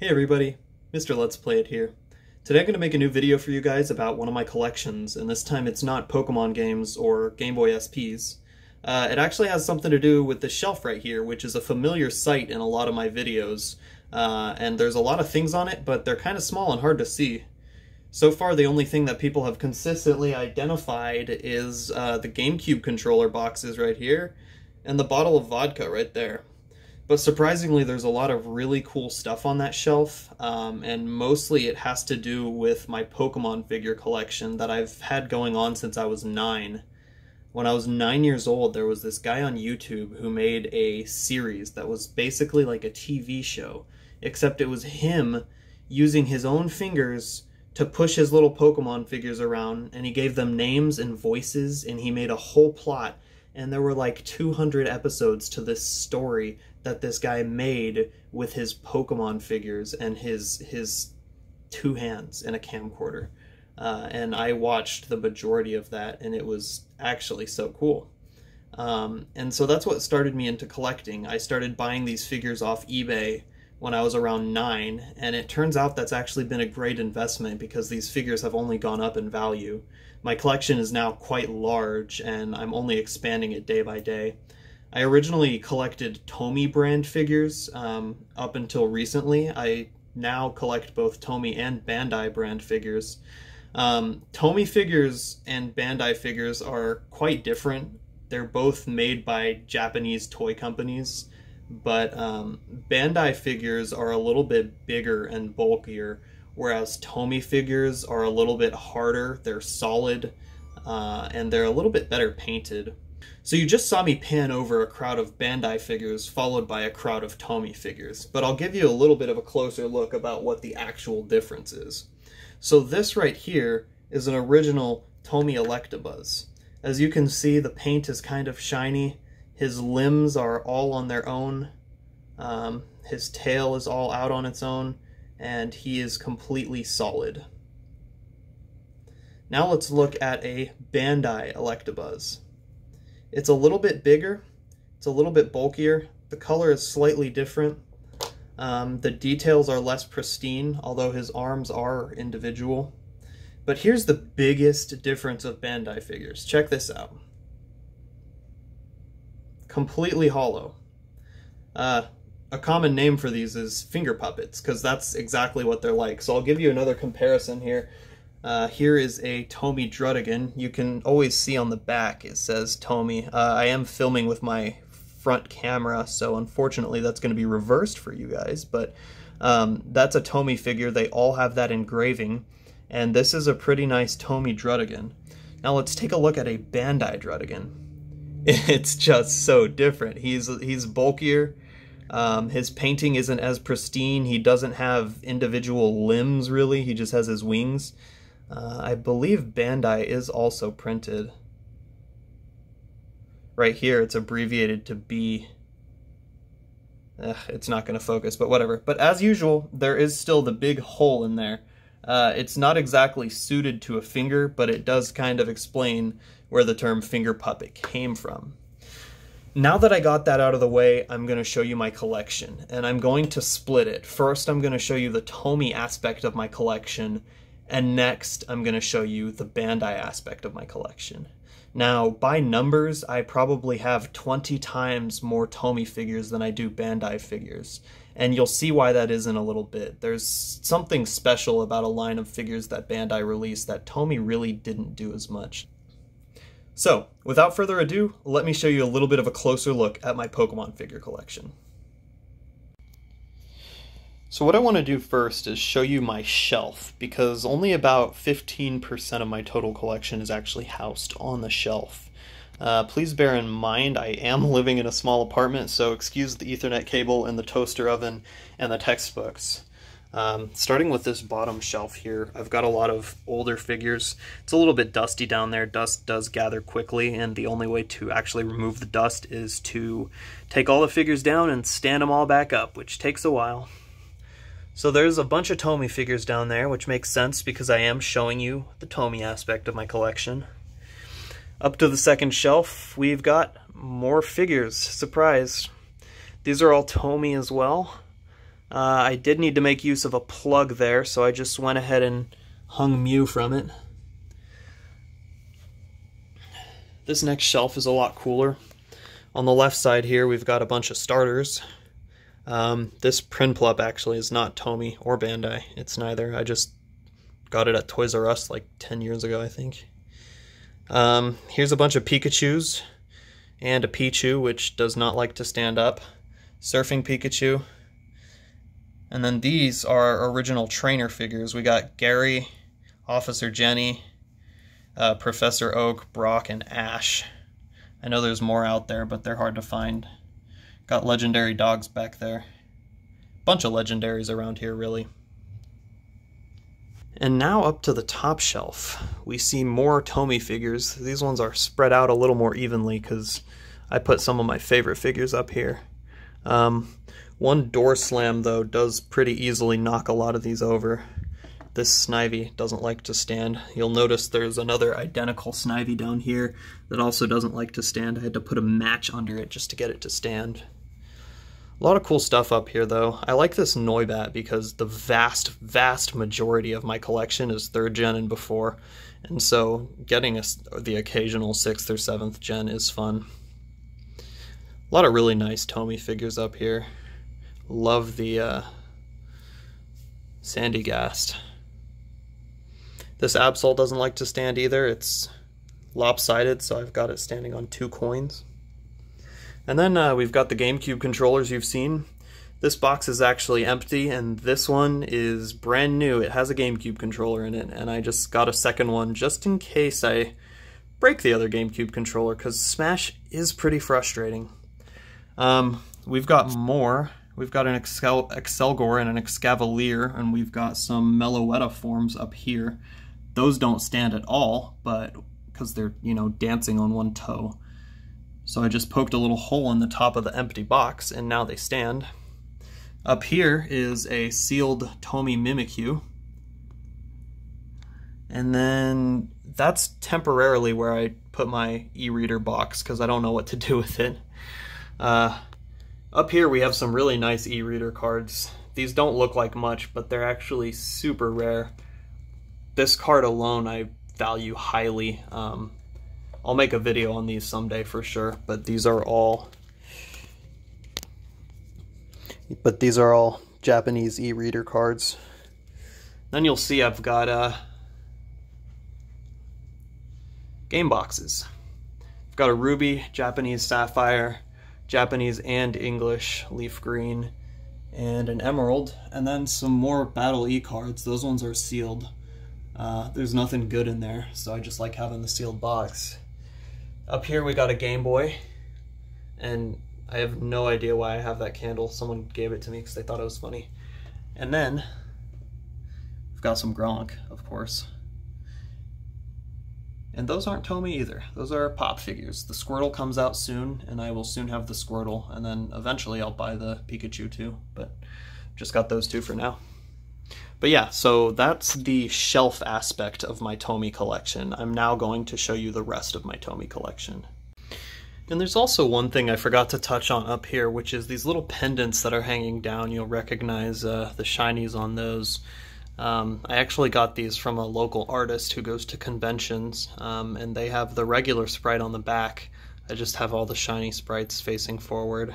Hey everybody, Mr. Let's Play It here. Today I'm going to make a new video for you guys about one of my collections, and this time it's not Pokemon games or Game Boy SPs. It actually has something to do with the shelf right here, which is a familiar sight in a lot of my videos. And there's a lot of things on it, but they're kind of small and hard to see. So far the only thing that people have consistently identified is the GameCube controller boxes right here, and the bottle of vodka right there. But surprisingly, there's a lot of really cool stuff on that shelf, and mostly it has to do with my Pokemon figure collection that I've had going on since I was 9. When I was 9 years old, there was this guy on YouTube who made a series that was basically like a TV show, except it was him using his own fingers to push his little Pokemon figures around, and he gave them names and voices, and he made a whole plot. And there were like 200 episodes to this story that this guy made with his Pokemon figures and his two hands and a camcorder. And I watched the majority of that, and it was actually so cool. And so that's what started me into collecting. I started buying these figures off eBay when I was around 9, and it turns out that's actually been a great investment because these figures have only gone up in value. My collection is now quite large, and I'm only expanding it day by day. I originally collected Tomy brand figures up until recently. I now collect both Tomy and Bandai brand figures. Tomy figures and Bandai figures are quite different. They're both made by Japanese toy companies. But Bandai figures are a little bit bigger and bulkier, whereas Tomy figures are a little bit harder, they're solid, and they're a little bit better painted. So you just saw me pan over a crowd of Bandai figures followed by a crowd of Tomy figures, but I'll give you a little bit of a closer look about what the actual difference is. So this right here is an original Tomy Electabuzz. As you can see, the paint is kind of shiny. His limbs are all on their own, his tail is all out on its own, and he is completely solid. Now let's look at a Bandai Electabuzz. It's a little bit bigger, it's a little bit bulkier, the color is slightly different, the details are less pristine, although his arms are individual. But here's the biggest difference of Bandai figures, check this out. Completely hollow. A common name for these is finger puppets, because that's exactly what they're like. So I'll give you another comparison here. Here is a Tomy Druddigon. You can always see on the back it says Tomy. I am filming with my front camera, so unfortunately that's going to be reversed for you guys, but that's a Tomy figure. They all have that engraving, and this is a pretty nice Tomy Druddigon. Now let's take a look at a Bandai Druddigon. It's just so different. He's bulkier, his painting isn't as pristine, he doesn't have individual limbs really, he just has his wings. I believe Bandai is also printed. Right here it's abbreviated to B. It's not going to focus, but whatever. But as usual, there is still the big hole in there. It's not exactly suited to a finger, but it does kind of explain where the term finger puppet came from. Now that I got that out of the way, I'm going to show you my collection, and I'm going to split it. First, I'm going to show you the Tomy aspect of my collection, and next, I'm going to show you the Bandai aspect of my collection. Now, by numbers, I probably have 20 times more Tomy figures than I do Bandai figures, and you'll see why that is in a little bit. There's something special about a line of figures that Bandai released that Tomy really didn't do as much. So, without further ado, let me show you a little bit of a closer look at my Pokemon figure collection. So what I want to do first is show you my shelf, because only about 15% of my total collection is actually housed on the shelf. Please bear in mind I am living in a small apartment, so excuse the Ethernet cable and the toaster oven and the textbooks. Starting with this bottom shelf here, I've got a lot of older figures. It's a little bit dusty down there. Dust does gather quickly, and the only way to actually remove the dust is to take all the figures down and stand them all back up, which takes a while. So there's a bunch of Tomy figures down there, which makes sense because I am showing you the Tomy aspect of my collection. Up to the second shelf, we've got more figures. Surprise! These are all Tomy as well. I did need to make use of a plug there, so I just went ahead and hung Mew from it. This next shelf is a lot cooler. On the left side here, we've got a bunch of starters. This Prinplup actually is not Tomy or Bandai. It's neither. I just got it at Toys R Us like 10 years ago, I think. Here's a bunch of Pikachus and a Pichu, which does not like to stand up. Surfing Pikachu. And then these are original trainer figures. We got Gary, Officer Jenny, Professor Oak, Brock, and Ash. I know there's more out there, but they're hard to find. Got legendary dogs back there. Bunch of legendaries around here, really. And now up to the top shelf, we see more Tomy figures. These ones are spread out a little more evenly because I put some of my favorite figures up here. One door slam, though, does pretty easily knock a lot of these over. This Snivy doesn't like to stand. You'll notice there's another identical Snivy down here that also doesn't like to stand. I had to put a match under it just to get it to stand. A lot of cool stuff up here, though. I like this Noibat because the vast majority of my collection is 3rd gen and before, and so getting the occasional 6th or 7th gen is fun. A lot of really nice Tomy figures up here. Love the Sandygast. This Absol doesn't like to stand either. It's lopsided, so I've got it standing on 2 coins. And then we've got the GameCube controllers you've seen. This box is actually empty, and this one is brand new. It has a GameCube controller in it, and I just got a second one just in case I break the other GameCube controller, because Smash is pretty frustrating. We've got more. We've got an Excelgor and an Excavalier, and we've got some Meloetta forms up here. Those don't stand at all, but because they're, you know, dancing on one toe. So I just poked a little hole in the top of the empty box, and now they stand. Up here is a sealed Tomy Mimikyu. And then that's temporarily where I put my e-reader box, because I don't know what to do with it. Up here we have some really nice e-reader cards. These don't look like much, but they're actually super rare. This card alone I value highly. I'll make a video on these someday for sure, but these are all Japanese e-reader cards. Then you'll see I've got game boxes. I've got a ruby, Japanese sapphire, Japanese and English leaf green, and an emerald, and then some more Battle E cards. Those ones are sealed. There's nothing good in there, so I just like having the sealed box. Up here we got a Game Boy, and I have no idea why I have that candle. Someone gave it to me because they thought it was funny. And then we've got some Gronk, of course. And those aren't Tomy either. Those are pop figures. The Squirtle comes out soon, and I will soon have the Squirtle, and then eventually I'll buy the Pikachu too, but just got those two for now. But yeah, so that's the shelf aspect of my Tomy collection. I'm now going to show you the rest of my Tomy collection. And there's also one thing I forgot to touch on up here, which is these little pendants that are hanging down. You'll recognize the shinies on those. I actually got these from a local artist who goes to conventions, and they have the regular sprite on the back. I just have all the shiny sprites facing forward.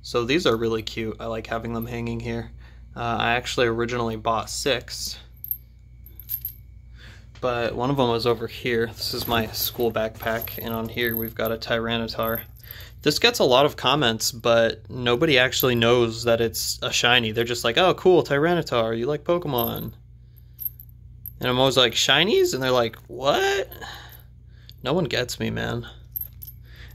So these are really cute. I like having them hanging here. I actually originally bought 6, but one of them was over here. This is my school backpack, and on here we've got a Tyranitar. This gets a lot of comments, but nobody actually knows that it's a shiny. They're just like, oh, cool, Tyranitar, you like Pokemon. And I'm always like, shinies? And they're like, what? No one gets me, man.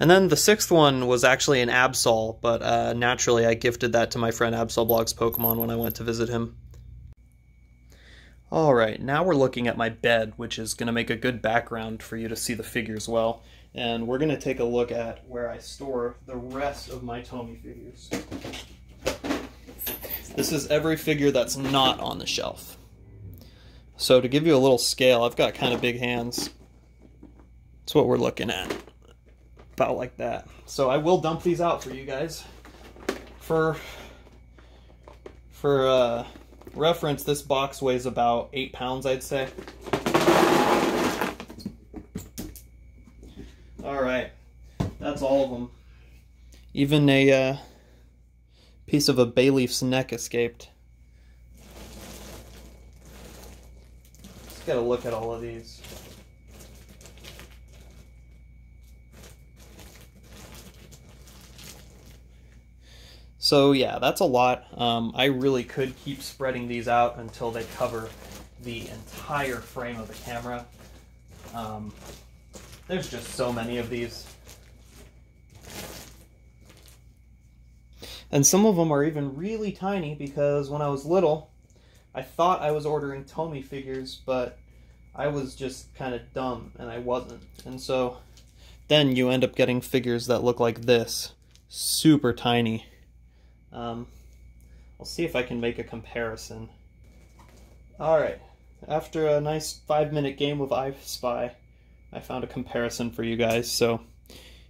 And then the 6th one was actually an Absol, but naturally I gifted that to my friend AbsolBlogs Pokemon when I went to visit him. Alright, now we're looking at my bed, which is going to make a good background for you to see the figures well. And we're going to take a look at where I store the rest of my Tomy figures. This is every figure that's not on the shelf. So to give you a little scale, I've got kind of big hands. That's what we're looking at. About like that. So I will dump these out for you guys. For For reference, this box weighs about 8 pounds, I'd say. Alright, that's all of them. Even a piece of a bay leaf's neck escaped. Let's get a look at all of these. So yeah, that's a lot. I really could keep spreading these out until they cover the entire frame of the camera. There's just so many of these. And some of them are even really tiny, because when I was little, I thought I was ordering Tomy figures, but I was just kind of dumb, and I wasn't. And so then you end up getting figures that look like this. Super tiny. I'll see if I can make a comparison. Alright, after a nice 5-minute game of I Spy, I found a comparison for you guys. So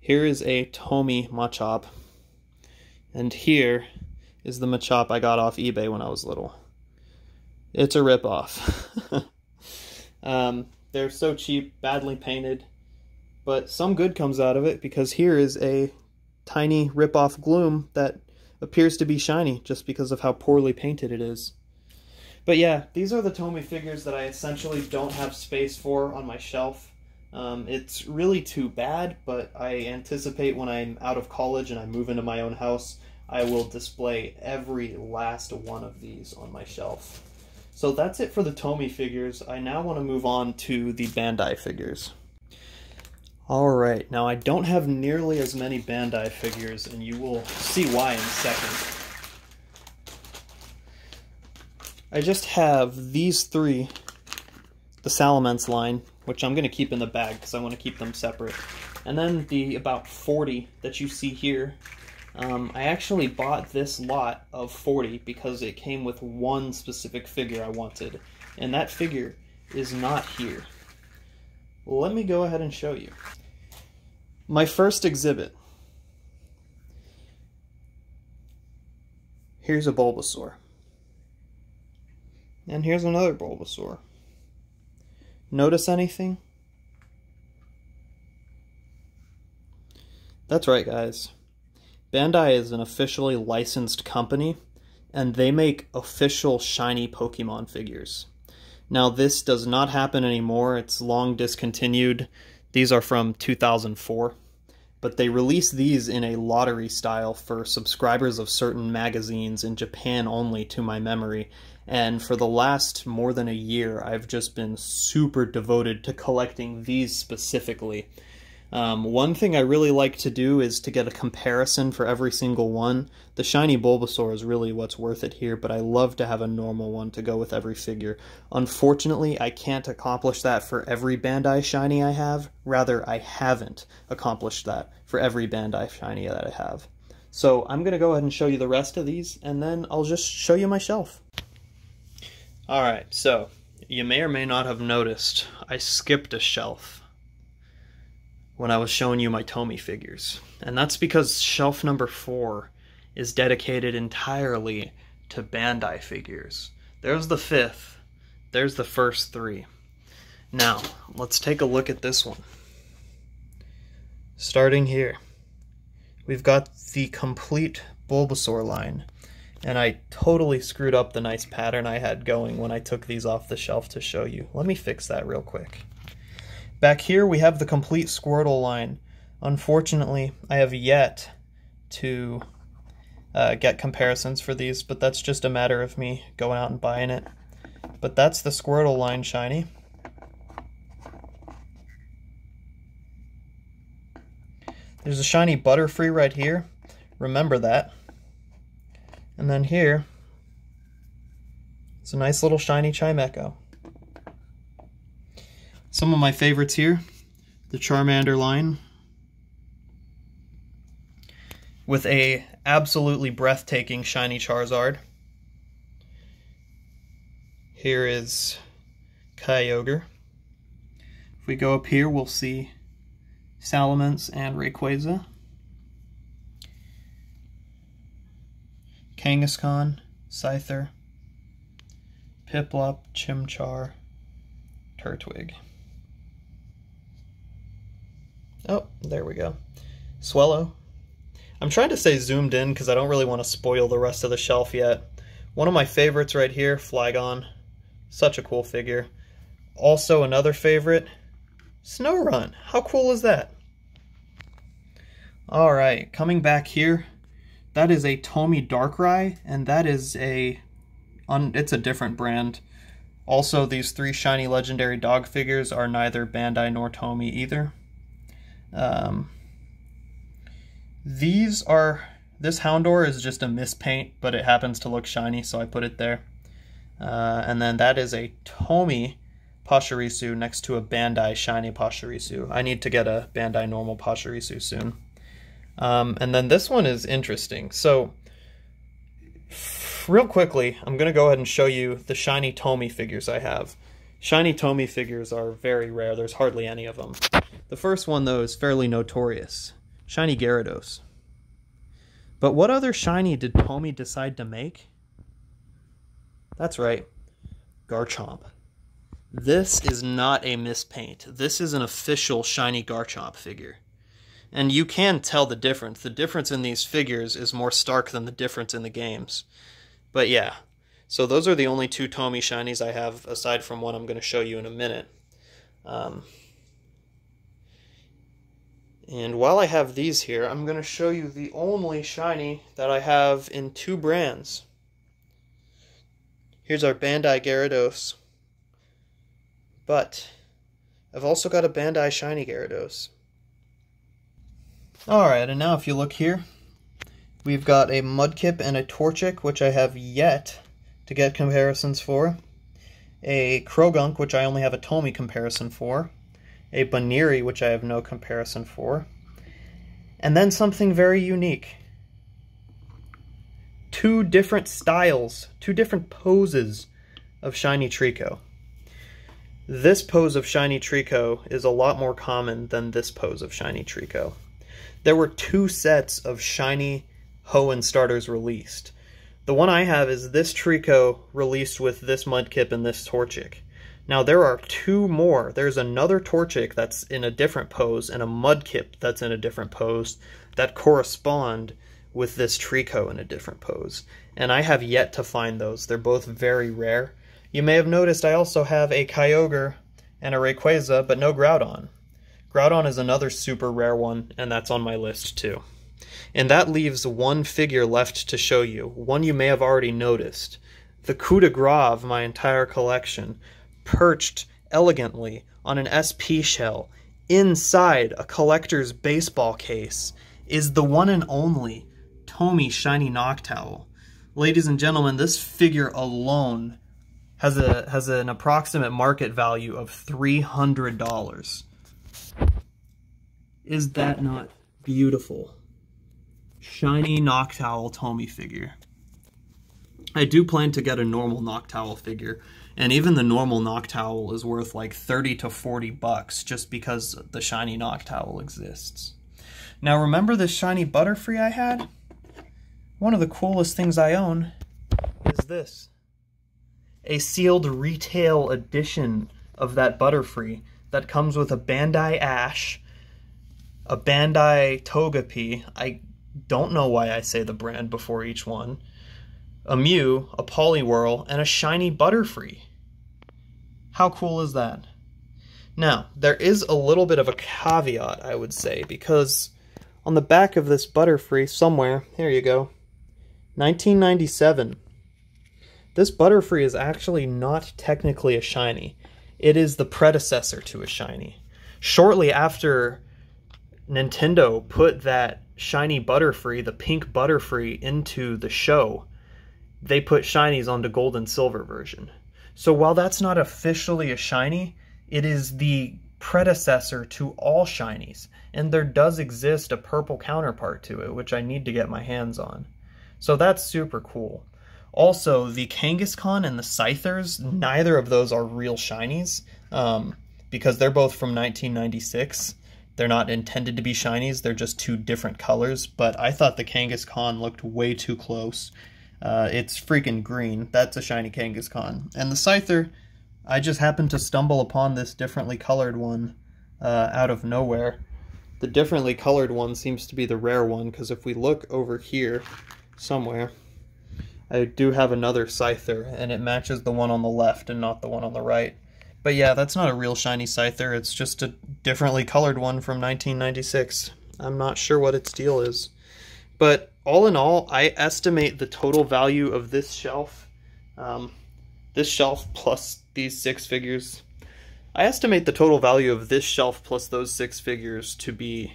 here is a Tomy Machop. And here is the Machop I got off eBay when I was little. It's a ripoff. They're so cheap, badly painted, but some good comes out of it, because here is a tiny ripoff Gloom that appears to be shiny just because of how poorly painted it is. But yeah, these are the Tomy figures that I essentially don't have space for on my shelf. It's really too bad, but I anticipate when I'm out of college and I move into my own house, I will display every last one of these on my shelf. So that's it for the Tomy figures. I now want to move on to the Bandai figures. Alright, now I don't have nearly as many Bandai figures, and you will see why in a second. I just have these three, the Salamence line, which I'm going to keep in the bag because I want to keep them separate. And then the about 40 that you see here. I actually bought this lot of 40 because it came with one specific figure I wanted, and that figure is not here. Let me go ahead and show you. My first exhibit. Here's a Bulbasaur. And here's another Bulbasaur. Notice anything? That's right, guys. Bandai is an officially licensed company, and they make official shiny Pokemon figures. Now, this does not happen anymore. It's long discontinued. These are from 2004, but they release these in a lottery style for subscribers of certain magazines in Japan only, to my memory, and for the last more than a year, I've just been super devoted to collecting these specifically. One thing I really like to do is to get a comparison for every single one. The shiny Bulbasaur is really what's worth it here, but I love to have a normal one to go with every figure. Unfortunately, I can't accomplish that for every Bandai shiny I have. Rather, I haven't accomplished that for every Bandai shiny that I have. So I'm going to go ahead and show you the rest of these, and then I'll just show you my shelf. Alright, so you may or may not have noticed I skipped a shelf when I was showing you my Tomy figures. And that's because shelf number 4 is dedicated entirely to Bandai figures. There's the 5th. There's the first 3. Now, let's take a look at this one. Starting here, we've got the complete Bulbasaur line. And I totally screwed up the nice pattern I had going when I took these off the shelf to show you. Let me fix that real quick. Back here we have the complete Squirtle line. Unfortunately, I have yet to get comparisons for these, but that's just a matter of me going out and buying it. But that's the Squirtle line shiny. There's a shiny Butterfree right here. Remember that. And then here, it's a nice little shiny Chimecho. Some of my favorites here, the Charmander line, with a absolutely breathtaking shiny Charizard. Here is Kyogre. If we go up here, we'll see Salamence and Rayquaza. Kangaskhan, Scyther, Piplup, Chimchar, Turtwig. Oh, there we go. Swellow. I'm trying to stay zoomed in because I don't really want to spoil the rest of the shelf yet. One of my favorites right here, Flygon. Such a cool figure. Also another favorite, Snowrun. How cool is that? All right, coming back here, that is a Tomy Darkrai, and that is it's a different brand. Also, these three shiny legendary dog figures are neither Bandai nor Tomy either. This Houndour is just a mispaint, but it happens to look shiny, so I put it there. And then that is a Tomy Pachirisu next to a Bandai shiny Pachirisu. I need to get a Bandai normal Pachirisu soon. And then this one is interesting. So, real quickly, I'm going to go ahead and show you the shiny Tomy figures I have. Shiny Tomy figures are very rare. There's hardly any of them. The first one, though, is fairly notorious. Shiny Gyarados. But what other shiny did Tomy decide to make? That's right, Garchomp. This is not a mispaint. This is an official shiny Garchomp figure. And you can tell the difference. The difference in these figures is more stark than the difference in the games. But yeah, so those are the only two Tomy shinies I have, aside from one I'm going to show you in a minute. And while I have these here, I'm going to show you the only shiny that I have in two brands. Here's our Bandai Gyarados. But I've also got a Bandai shiny Gyarados. Alright, and now if you look here, we've got a Mudkip and a Torchic, which I have yet to get comparisons for, a Krogunk, which I only have a Tomy comparison for, a Baneri, which I have no comparison for, and then something very unique. Two different styles, two different poses of shiny Treecko. This pose of shiny Treecko is a lot more common than this pose of shiny Treecko. There were two sets of shiny Hoenn starters released. The one I have is this Treecko released with this Mudkip and this Torchic. Now there are two more. There's another Torchic that's in a different pose and a Mudkip that's in a different pose that correspond with this Treecko in a different pose. And I have yet to find those. They're both very rare. You may have noticed I also have a Kyogre and a Rayquaza, but no Groudon. Groudon is another super rare one, and that's on my list too. And that leaves one figure left to show you, one you may have already noticed. The coup de grace of my entire collection, perched elegantly on an SP shell, inside a collector's baseball case, is the one and only Tomy shiny Noctowl. Ladies and gentlemen, this figure alone has an approximate market value of $300. Is that not beautiful? Shiny Noctowl Tomy figure. I do plan to get a normal Noctowl figure, and even the normal Noctowl is worth like $30 to $40 just because the shiny Noctowl exists. Now remember this shiny Butterfree I had? One of the coolest things I own is this. A sealed retail edition of that Butterfree that comes with a Bandai Ash, a Bandai Togepi, I don't know why I say the brand before each one, a Mew, a Poliwhirl, and a shiny Butterfree. How cool is that? Now, there is a little bit of a caveat, I would say, because on the back of this Butterfree somewhere, here you go, 1997. This Butterfree is actually not technically a shiny. It is the predecessor to a shiny. Shortly after Nintendo put that shiny Butterfree, the pink Butterfree, into the show, they put shinies on the gold and silver version. So while that's not officially a shiny, it is the predecessor to all shinies, and there does exist a purple counterpart to it, which I need to get my hands on. So that's super cool. Also, the Kangaskhan and the Scythers, neither of those are real shinies, because they're both from 1996. They're not intended to be shinies, they're just two different colors, but I thought the Kangaskhan looked way too close. It's freaking green. That's a shiny Kangaskhan. And the Scyther, I just happened to stumble upon this differently colored one out of nowhere. The differently colored one seems to be the rare one, because if we look over here somewhere, I do have another Scyther, and it matches the one on the left and not the one on the right. But yeah, that's not a real shiny Scyther, it's just a differently colored one from 1996. I'm not sure what its deal is. But all in all, I estimate the total value of this shelf plus these six figures, I estimate the total value of this shelf plus those six figures to be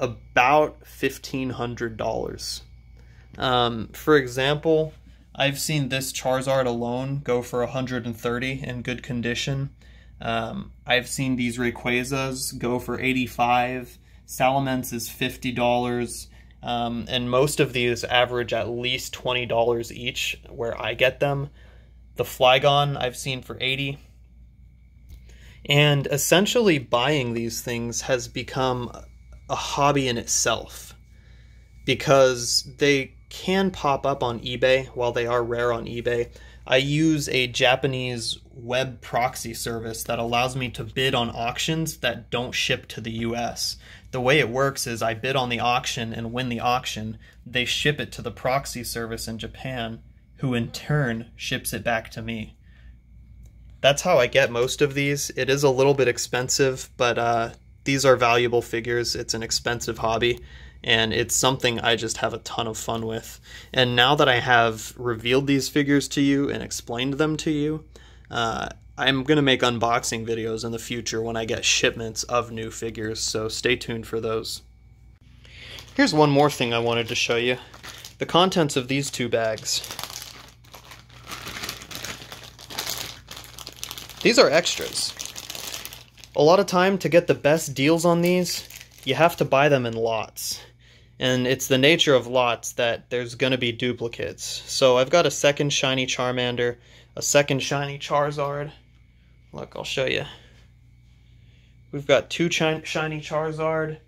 about $1,500. For example, I've seen this Charizard alone go for 130 in good condition. I've seen these Rayquazas go for 85. Salamence is $50. And most of these average at least $20 each where I get them. The Flygon I've seen for 80. And essentially buying these things has become a hobby in itself, because they can pop up on eBay. While they are rare on eBay, I use a Japanese web proxy service that allows me to bid on auctions that don't ship to the US. The way it works is I bid on the auction and win the auction. They ship it to the proxy service in Japan, who in turn ships it back to me. That's how I get most of these. It is a little bit expensive, but these are valuable figures. It's an expensive hobby, and it's something I just have a ton of fun with. And now that I have revealed these figures to you and explained them to you, I'm going to make unboxing videos in the future when I get shipments of new figures, so stay tuned for those. Here's one more thing I wanted to show you. The contents of these two bags. These are extras. A lot of time to get the best deals on these, you have to buy them in lots. And it's the nature of lots that there's going to be duplicates. So I've got a second shiny Charmander, a second shiny Charizard. Look, I'll show you. We've got two shiny Charizard,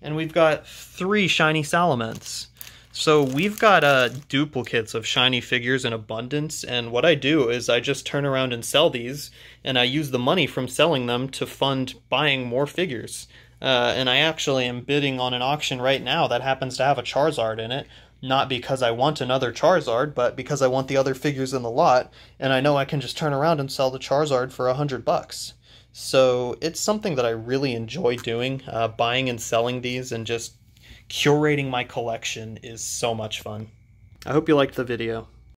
and we've got three shiny Salamence. So we've got duplicates of shiny figures in abundance, and what I do is I just turn around and sell these, and I use the money from selling them to fund buying more figures. And I actually am bidding on an auction right now that happens to have a Charizard in it, not because I want another Charizard, but because I want the other figures in the lot, and I know I can just turn around and sell the Charizard for $100. So it's something that I really enjoy doing, buying and selling these, and just curating my collection is so much fun. I hope you liked the video.